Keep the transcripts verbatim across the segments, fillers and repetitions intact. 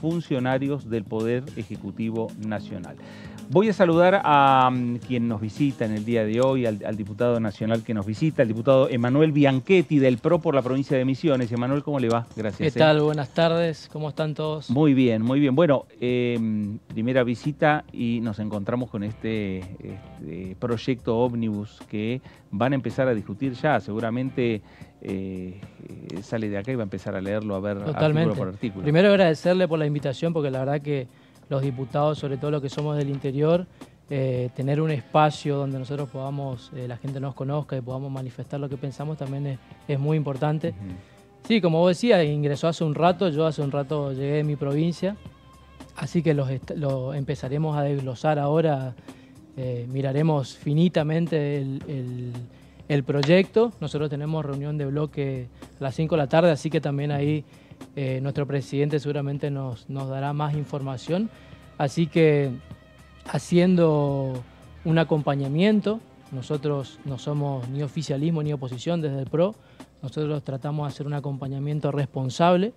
Funcionarios del Poder Ejecutivo Nacional. Voy a saludar a um, quien nos visita en el día de hoy, al, al diputado nacional que nos visita, el diputado Emmanuel Bianchetti del P R O por la provincia de Misiones. Emmanuel, ¿cómo le va? Gracias. ¿Qué eh. tal? Buenas tardes. ¿Cómo están todos? Muy bien, muy bien. Bueno, eh, primera visita y nos encontramos con este, este proyecto ómnibus que van a empezar a discutir ya, seguramente. Eh, sale de acá y va a empezar a leerlo, a ver artículo por artículo. Primero agradecerle por la invitación, porque la verdad que los diputados, sobre todo los que somos del interior, eh, tener un espacio donde nosotros podamos, eh, la gente nos conozca y podamos manifestar lo que pensamos también es, es muy importante. Uh-huh. Sí, como vos decías, ingresó hace un rato, yo hace un rato llegué de mi provincia, así que los, los empezaremos a desglosar ahora, eh, miraremos finitamente el... el El proyecto. Nosotros tenemos reunión de bloque a las cinco de la tarde, así que también ahí eh, nuestro presidente seguramente nos, nos dará más información. Así que haciendo un acompañamiento, nosotros no somos ni oficialismo ni oposición desde el P R O, nosotros tratamos de hacer un acompañamiento responsable,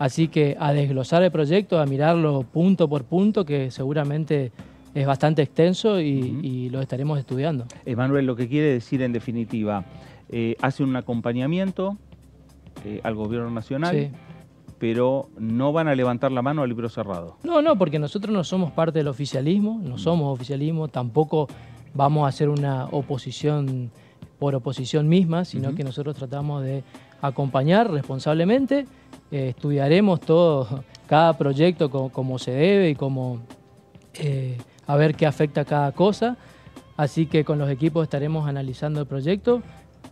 así que a desglosar el proyecto, a mirarlo punto por punto, que seguramente es bastante extenso y, uh-huh. y lo estaremos estudiando. Emmanuel, lo que quiere decir en definitiva, eh, hace un acompañamiento eh, al gobierno nacional, sí, pero no van a levantar la mano al libro cerrado. No, no, porque nosotros no somos parte del oficialismo, no somos oficialismo, tampoco vamos a hacer una oposición por oposición misma, sino uh-huh. que nosotros tratamos de acompañar responsablemente, eh, estudiaremos todo, cada proyecto como, como se debe y como... Eh, a ver qué afecta cada cosa, así que con los equipos estaremos analizando el proyecto.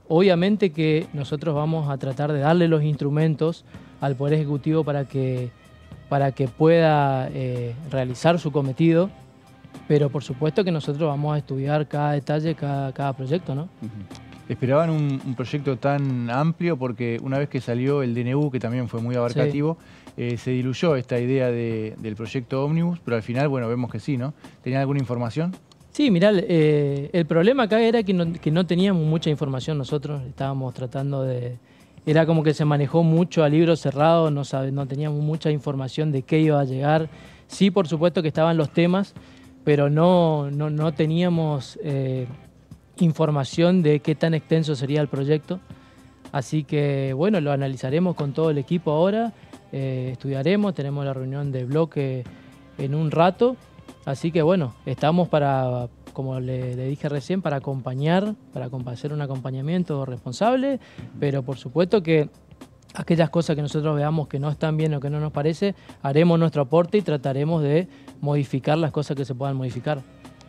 Obviamente que nosotros vamos a tratar de darle los instrumentos al Poder Ejecutivo para que, para que pueda eh, realizar su cometido, pero por supuesto que nosotros vamos a estudiar cada detalle, cada, cada proyecto, ¿no? Uh-huh. ¿Esperaban un, un proyecto tan amplio? Porque una vez que salió el D N U, que también fue muy abarcativo, sí, eh, se diluyó esta idea de, del proyecto ómnibus, pero al final, bueno, vemos que sí, ¿no? ¿Tenían alguna información? Sí, mirá, eh, el problema acá era que no, que no teníamos mucha información nosotros, estábamos tratando de... Era como que se manejó mucho a libro cerrado, no, sabe, no teníamos mucha información de qué iba a llegar. Sí, por supuesto que estaban los temas, pero no, no, no teníamos... Eh, información de qué tan extenso sería el proyecto, así que bueno, lo analizaremos con todo el equipo ahora, eh, estudiaremos, tenemos la reunión de bloque en un rato, así que bueno, estamos para, como le, le dije recién, para acompañar, para hacer un acompañamiento responsable, pero por supuesto que aquellas cosas que nosotros veamos que no están bien o que no nos parece, haremos nuestro aporte y trataremos de modificar las cosas que se puedan modificar.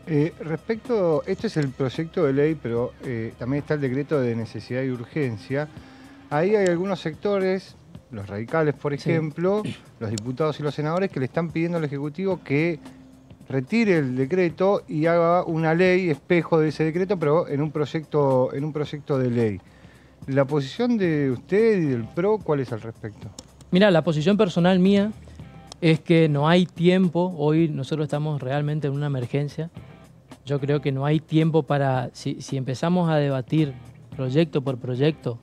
Eh, respecto, este es el proyecto de ley, pero eh, también está el decreto de necesidad y urgencia. Ahí hay algunos sectores, los radicales por ejemplo, sí, los diputados y los senadores, que le están pidiendo al Ejecutivo que retire el decreto y haga una ley espejo de ese decreto, pero en un proyecto, en un proyecto de ley. ¿La posición de usted y del P R O cuál es al respecto? Mirá, la posición personal mía es que no hay tiempo, hoy nosotros estamos realmente en una emergencia. Yo creo que no hay tiempo para... Si, si empezamos a debatir proyecto por proyecto,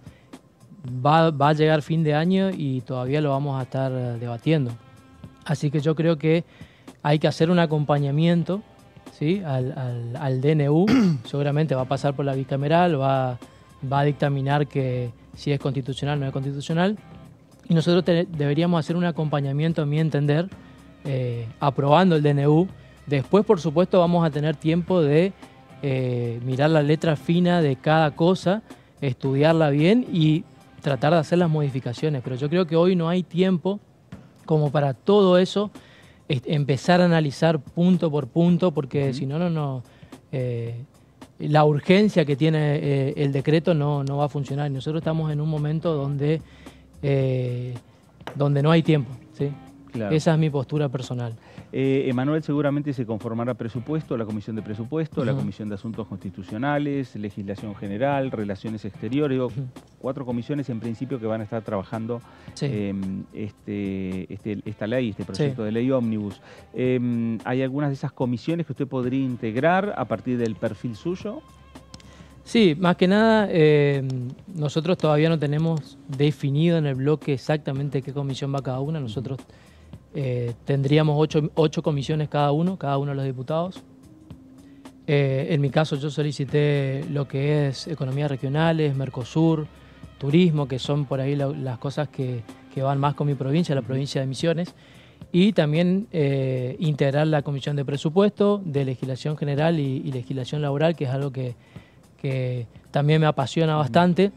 va, va a llegar fin de año y todavía lo vamos a estar debatiendo. Así que yo creo que hay que hacer un acompañamiento, ¿sí?, al, al, al D N U. Seguramente va a pasar por la bicameral, va, va a dictaminar que si es constitucional o no es constitucional. Y nosotros te, deberíamos hacer un acompañamiento, a mi entender, eh, aprobando el D N U. Después, por supuesto, vamos a tener tiempo de eh, mirar la letra fina de cada cosa, estudiarla bien y tratar de hacer las modificaciones. Pero yo creo que hoy no hay tiempo como para todo eso, empezar a analizar punto por punto, porque uh-huh. si no, no, no eh, la urgencia que tiene eh, el decreto no, no va a funcionar. Nosotros estamos en un momento donde, eh, donde no hay tiempo, ¿sí? Claro. Esa es mi postura personal. Eh, Emmanuel, seguramente se conformará presupuesto, la Comisión de Presupuesto, uh-huh. la Comisión de Asuntos Constitucionales, Legislación General, Relaciones Exteriores, uh-huh. cuatro comisiones en principio que van a estar trabajando sí. eh, este, este, esta ley, este proyecto sí. de ley ómnibus. Eh, ¿Hay algunas de esas comisiones que usted podría integrar a partir del perfil suyo? Sí, más que nada, eh, nosotros todavía no tenemos definido en el bloque exactamente qué comisión va cada una, nosotros... Eh, tendríamos ocho, ocho comisiones cada uno, cada uno de los diputados. Eh, en mi caso yo solicité lo que es economías regionales, Mercosur, turismo, que son por ahí la, las cosas que, que van más con mi provincia, la provincia de Misiones, y también eh, integrar la comisión de presupuesto, de legislación general y, y legislación laboral, que es algo que, que también me apasiona bastante.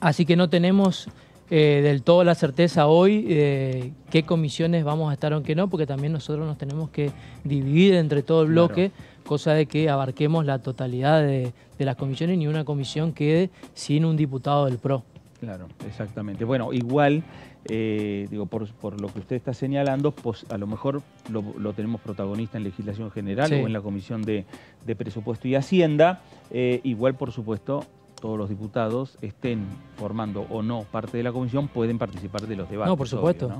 Así que no tenemos eh, del todo la certeza hoy eh, qué comisiones vamos a estar o qué no, porque también nosotros nos tenemos que dividir entre todo el bloque, claro, cosa de que abarquemos la totalidad de, de las comisiones y ni una comisión quede sin un diputado del PRO. Claro, exactamente. Bueno, igual, eh, digo, por, por lo que usted está señalando, pues a lo mejor lo, lo tenemos protagonista en legislación general, sí, o en la comisión de, de presupuesto y hacienda. Eh, igual, por supuesto, todos los diputados, estén formando o no parte de la comisión, pueden participar de los debates. No, por supuesto. Obvio,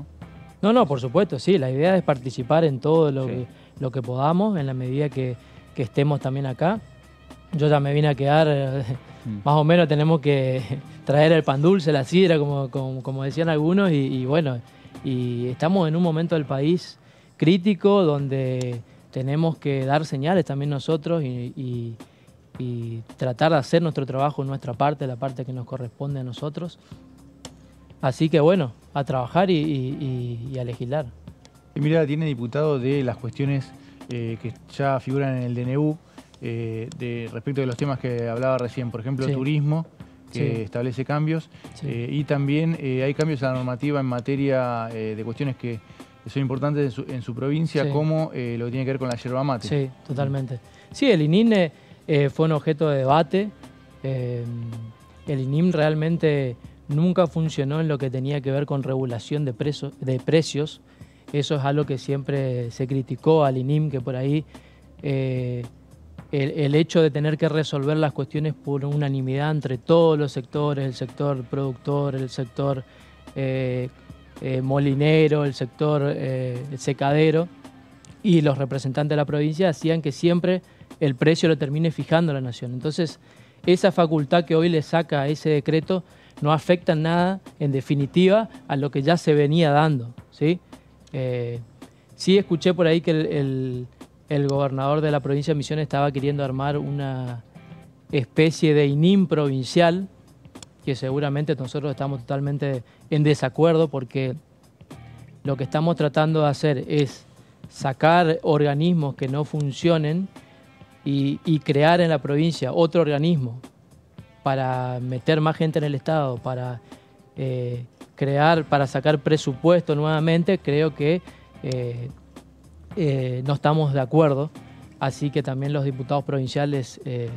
¿no? No, no, por supuesto, sí. La idea es participar en todo lo, sí, que, lo que podamos, en la medida que, que estemos también acá. Yo ya me vine a quedar... Más o menos tenemos que traer el pan dulce, la sidra, como, como, como decían algunos, y, y bueno, y estamos en un momento del país crítico donde tenemos que dar señales también nosotros y, y, y tratar de hacer nuestro trabajo, nuestra parte, la parte que nos corresponde a nosotros. Así que bueno, a trabajar y, y, y a legislar. Y mira, tiene diputado de las cuestiones eh, que ya figuran en el D N U, Eh, de, respecto de los temas que hablaba recién, por ejemplo, sí, turismo, que sí, establece cambios, sí, eh, y también eh, hay cambios a la normativa en materia eh, de cuestiones que son importantes en su, en su provincia, sí, como eh, lo que tiene que ver con la yerba mate. Sí, totalmente. Sí, el I N I M eh, fue un objeto de debate. Eh, el I N I M realmente nunca funcionó en lo que tenía que ver con regulación de, preso, de precios. Eso es algo que siempre se criticó al I N I M, que por ahí... Eh, El, el hecho de tener que resolver las cuestiones por unanimidad entre todos los sectores, el sector productor, el sector eh, eh, molinero, el sector eh, secadero y los representantes de la provincia hacían que siempre el precio lo termine fijando la nación. Entonces, esa facultad que hoy le saca ese decreto no afecta nada, en definitiva, a lo que ya se venía dando, ¿sí? Eh, sí escuché por ahí que el... el El gobernador de la provincia de Misiones estaba queriendo armar una especie de I N I M provincial, que seguramente nosotros estamos totalmente en desacuerdo, porque lo que estamos tratando de hacer es sacar organismos que no funcionen y, y crear en la provincia otro organismo para meter más gente en el Estado, para eh, crear, para sacar presupuesto nuevamente. Creo que... Eh, Eh, no estamos de acuerdo, así que también los diputados provinciales eh,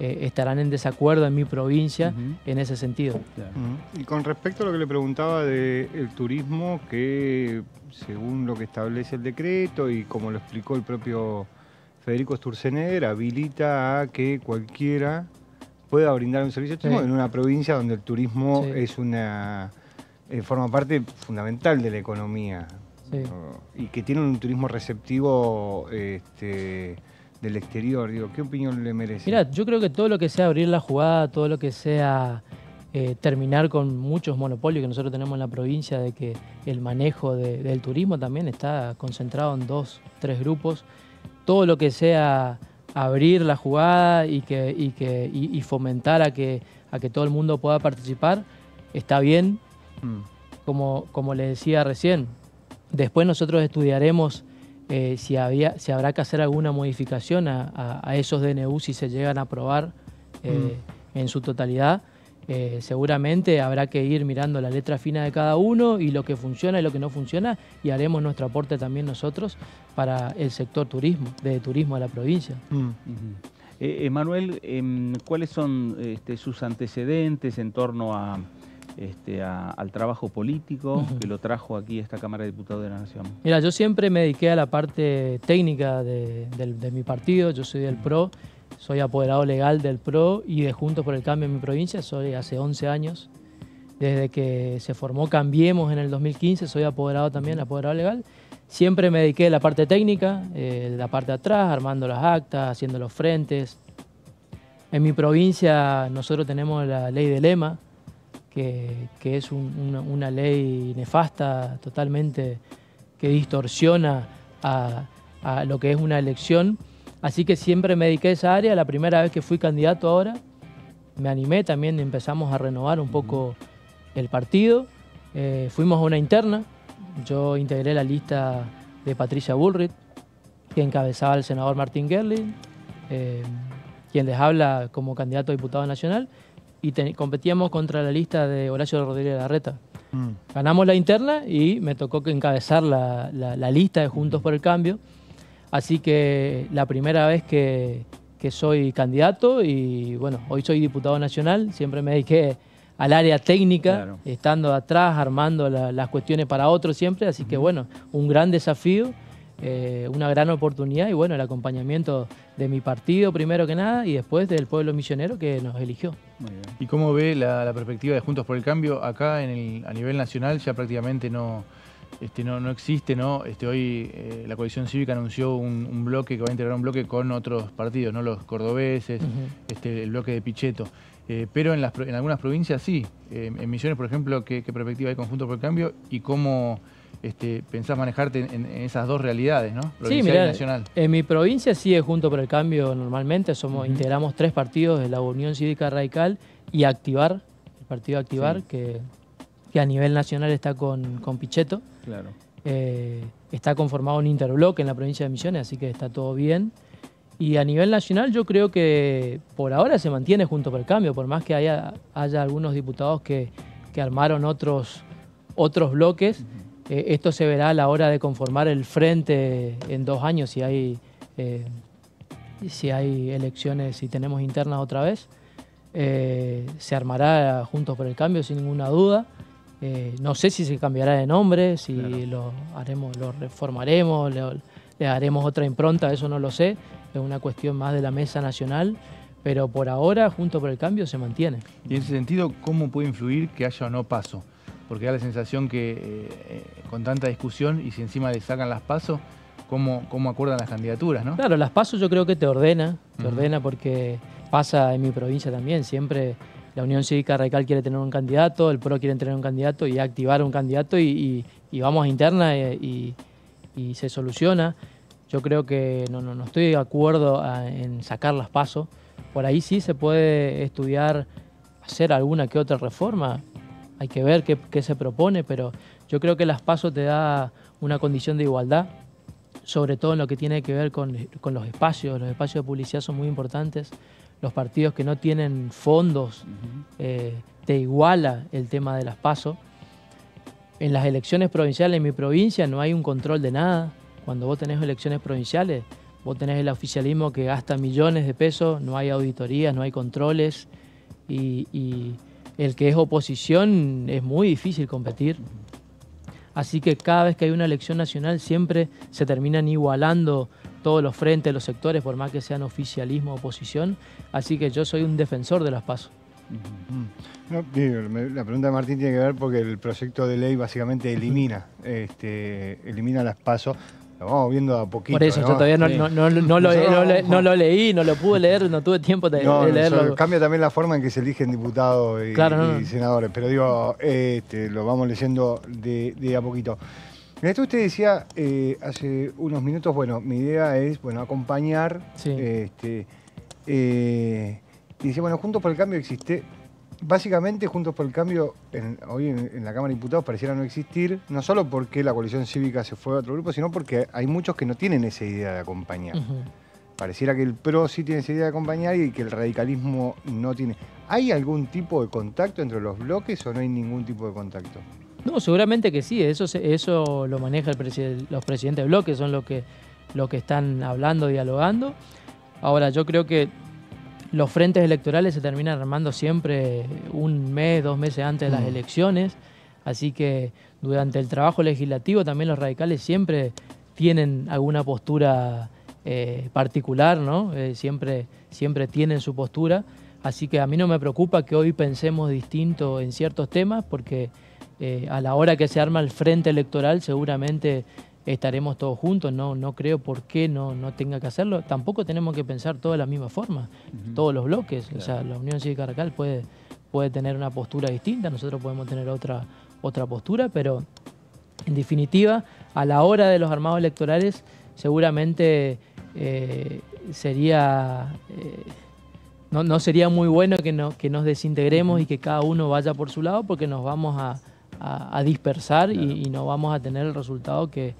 eh, estarán en desacuerdo en mi provincia, uh-huh, en ese sentido. Uh-huh. Y con respecto a lo que le preguntaba del turismo, que según lo que establece el decreto y como lo explicó el propio Federico Sturzenegger, habilita a que cualquiera pueda brindar un servicio de turismo, sí, en una provincia donde el turismo, sí, es una eh, forma parte fundamental de la economía. Sí. Y que tienen un turismo receptivo este, del exterior, digo, ¿qué opinión le merece? Mirá, yo creo que todo lo que sea abrir la jugada, todo lo que sea eh, terminar con muchos monopolios que nosotros tenemos en la provincia, de que el manejo de, del turismo también está concentrado en dos, tres grupos, todo lo que sea abrir la jugada y, que, y, que, y, y fomentar a que, a que todo el mundo pueda participar, está bien, mm. como, como le decía recién. Después nosotros estudiaremos eh, si, había, si habrá que hacer alguna modificación a, a, a esos D N U si se llegan a aprobar eh, mm. en su totalidad. Eh, seguramente habrá que ir mirando la letra fina de cada uno y lo que funciona y lo que no funciona, y haremos nuestro aporte también nosotros para el sector turismo, de turismo de la provincia. Mm. Uh-huh. eh, Emmanuel, eh, ¿cuáles son este, sus antecedentes en torno a... Este, a, al trabajo político, uh-huh, que lo trajo aquí esta Cámara de Diputados de la Nación? Mira, yo siempre me dediqué a la parte técnica de, de, de mi partido. Yo soy del PRO, soy apoderado legal del PRO y de Juntos por el Cambio en mi provincia. Soy hace once años, desde que se formó Cambiemos en el dos mil quince, soy apoderado también, apoderado legal. Siempre me dediqué a la parte técnica, eh, la parte de atrás, armando las actas, haciendo los frentes. En mi provincia nosotros tenemos la ley del lema, Que, que es un, una, una ley nefasta totalmente, que distorsiona a, a lo que es una elección. Así que siempre me dediqué a esa área. La primera vez que fui candidato ahora, me animé también, empezamos a renovar un poco el partido. Eh, fuimos a una interna. Yo integré la lista de Patricia Bullrich, que encabezaba al senador Martín Gerling, eh, quien les habla como candidato a diputado nacional, y te, competíamos contra la lista de Horacio Rodríguez Larreta. Mm. Ganamos la interna y me tocó que encabezar la, la, la lista de Juntos por el Cambio. Así que la primera vez que, que soy candidato, y bueno, hoy soy diputado nacional, siempre me dediqué al área técnica, claro, estando atrás, armando la, las cuestiones para otros siempre, así que bueno, un gran desafío, eh, una gran oportunidad, y bueno, el acompañamiento de mi partido primero que nada, y después del pueblo misionero que nos eligió. Muy bien. ¿Y cómo ve la, la perspectiva de Juntos por el Cambio acá en el, a nivel nacional? Ya prácticamente no, este, no, no existe, ¿no? Este, hoy eh, la coalición cívica anunció un, un bloque, que va a integrar un bloque con otros partidos, ¿no? Los cordobeses, uh-huh, este, el bloque de Pichetto. Eh, pero en, las, en algunas provincias sí. Eh, en Misiones, por ejemplo, ¿qué, qué perspectiva hay con Juntos por el Cambio? ¿Y cómo este, pensás manejarte en, en esas dos realidades, ¿no? Provincial, sí, mirá, y nacional. En mi provincia sí es Juntos por el Cambio normalmente. Somos, uh-huh, integramos tres partidos, la Unión Cívica Radical y Activar, el partido Activar, sí, que, que a nivel nacional está con, con Pichetto. Claro. Eh, está conformado un interbloque en la provincia de Misiones, así que está todo bien. Y a nivel nacional yo creo que por ahora se mantiene Juntos por el Cambio, por más que haya, haya algunos diputados que, que armaron otros, otros bloques. Uh-huh. Eh, esto se verá a la hora de conformar el frente en dos años, si hay, eh, si hay elecciones, si tenemos internas otra vez. Eh, se armará Juntos por el Cambio sin ninguna duda. Eh, no sé si se cambiará de nombre, si claro, lo haremos, lo reformaremos, lo, le haremos otra impronta, eso no lo sé. Es una cuestión más de la mesa nacional, pero por ahora, Juntos por el Cambio se mantiene. Y en ese sentido, ¿cómo puede influir que haya o no PASO? Porque da la sensación que eh, con tanta discusión y si encima le sacan las PASO, ¿cómo, cómo acuerdan las candidaturas, no? Claro, las PASO yo creo que te ordena, te uh-huh, ordena porque pasa en mi provincia también. Siempre la Unión Cívica Radical quiere tener un candidato, el PRO quiere tener un candidato y Activar un candidato y, y, y vamos a interna y, y, y se soluciona. Yo creo que no, no, no estoy de acuerdo a, en sacar las PASO. Por ahí sí se puede estudiar, hacer alguna que otra reforma. Hay que ver qué, qué se propone, pero yo creo que las PASO te da una condición de igualdad, sobre todo en lo que tiene que ver con, con los espacios. Los espacios de publicidad son muy importantes. Los partidos que no tienen fondos, uh-huh, eh, te iguala el tema de las PASO. En las elecciones provinciales en mi provincia no hay un control de nada. Cuando vos tenés elecciones provinciales, vos tenés el oficialismo que gasta millones de pesos, no hay auditorías, no hay controles, y, y el que es oposición es muy difícil competir. Así que cada vez que hay una elección nacional siempre se terminan igualando todos los frentes, los sectores, por más que sean oficialismo o oposición. Así que yo soy un defensor de las PASO. No, la pregunta de Martín tiene que ver porque el proyecto de ley básicamente elimina, este, elimina las PASO. Lo vamos viendo a poquito. Por eso, ¿no? Yo todavía no, sí. no, no, no, no, lo, no, lo, no lo leí, no lo pude leer, no tuve tiempo de, no, de leerlo. Eso cambia también la forma en que se eligen diputados y, claro, no, y senadores, pero digo, este, lo vamos leyendo de, de a poquito. Esto usted decía eh, hace unos minutos, bueno, mi idea es bueno acompañar. Sí. Este, eh, y decía, bueno, Juntos por el Cambio existe. Básicamente, Juntos por el Cambio, en, hoy en, en la Cámara de Diputados pareciera no existir, no solo porque la coalición cívica se fue a otro grupo, sino porque hay muchos que no tienen esa idea de acompañar. Uh-huh. Pareciera que el PRO sí tiene esa idea de acompañar y que el radicalismo no tiene. ¿Hay algún tipo de contacto entre los bloques o no hay ningún tipo de contacto? No, seguramente que sí, eso, eso lo maneja el presi- los presidentes de bloques, son los que, los que están hablando, dialogando. Ahora, yo creo que los frentes electorales se terminan armando siempre un mes, dos meses antes de las elecciones. Así que durante el trabajo legislativo también los radicales siempre tienen alguna postura eh, particular, ¿no? Eh, siempre, siempre tienen su postura. Así que a mí no me preocupa que hoy pensemos distinto en ciertos temas porque eh, a la hora que se arma el frente electoral seguramente estaremos todos juntos, no, no creo por qué no, no tenga que hacerlo. Tampoco tenemos que pensar todos de la misma forma, uh-huh, todos los bloques. Claro. O sea, la Unión Cívica Radical puede, puede tener una postura distinta, nosotros podemos tener otra, otra postura, pero en definitiva a la hora de los armados electorales seguramente eh, sería eh, no, no sería muy bueno que, no, que nos desintegremos y que cada uno vaya por su lado, porque nos vamos a, a, a dispersar, claro, y, y no vamos a tener el resultado que,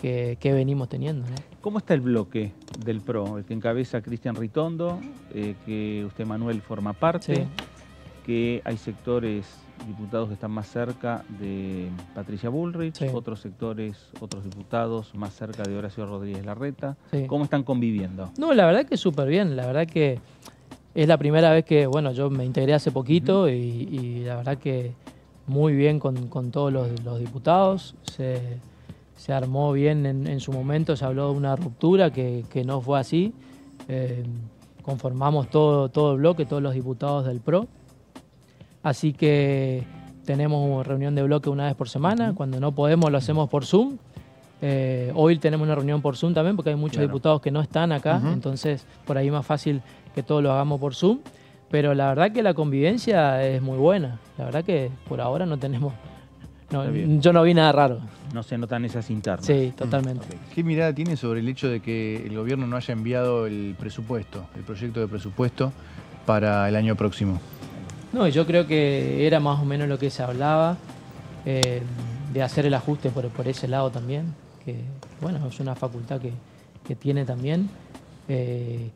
que, que venimos teniendo, ¿no? ¿Cómo está el bloque del PRO? El que encabeza Cristian Ritondo, eh, que usted, Manuel, forma parte, sí, que hay sectores, diputados que están más cerca de Patricia Bullrich, sí, otros sectores, otros diputados más cerca de Horacio Rodríguez Larreta. Sí. ¿Cómo están conviviendo? No, la verdad que súper bien. La verdad que es la primera vez que, bueno, yo me integré hace poquito, uh-huh, y, y la verdad que muy bien con, con todos los, los diputados. Se, se armó bien en, en su momento, se habló de una ruptura que, que no fue así. Eh, conformamos todo, todo el bloque, todos los diputados del PRO. Así que tenemos reunión de bloque una vez por semana. Cuando no podemos, lo hacemos por Zoom. Eh, hoy tenemos una reunión por Zoom también, porque hay muchos, claro, diputados que no están acá. Uh-huh. Entonces, por ahí es más fácil que todos lo hagamos por Zoom. Pero la verdad que la convivencia es muy buena. La verdad que por ahora no tenemos... No, yo no vi nada raro. No se notan esas internas. Sí, totalmente. Okay. ¿Qué mirada tiene sobre el hecho de que el gobierno no haya enviado el presupuesto, el proyecto de presupuesto para el año próximo? No, yo creo que era más o menos lo que se hablaba, eh, de hacer el ajuste por, por ese lado también, que bueno, es una facultad que, que tiene también. Eh,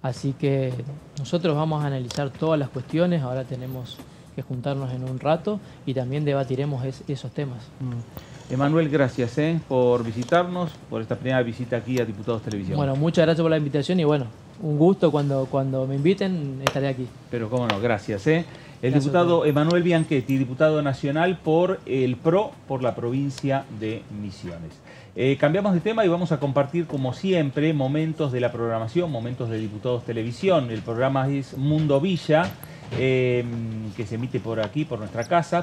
así que nosotros vamos a analizar todas las cuestiones, ahora tenemos que juntarnos en un rato y también debatiremos es, esos temas. Mm. Emmanuel, gracias eh, por visitarnos, por esta primera visita aquí a Diputados Televisión. Bueno, muchas gracias por la invitación y bueno, un gusto, cuando, cuando me inviten estaré aquí. Pero cómo no, gracias. ¿eh? El gracias diputado Emmanuel Bianchetti, diputado nacional por el PRO, por la provincia de Misiones. Eh, cambiamos de tema y vamos a compartir, como siempre, momentos de la programación, momentos de Diputados Televisión. El programa es Mundo Villa, eh, que se emite por aquí, por nuestra casa.